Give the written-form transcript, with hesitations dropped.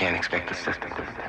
can't expect the system to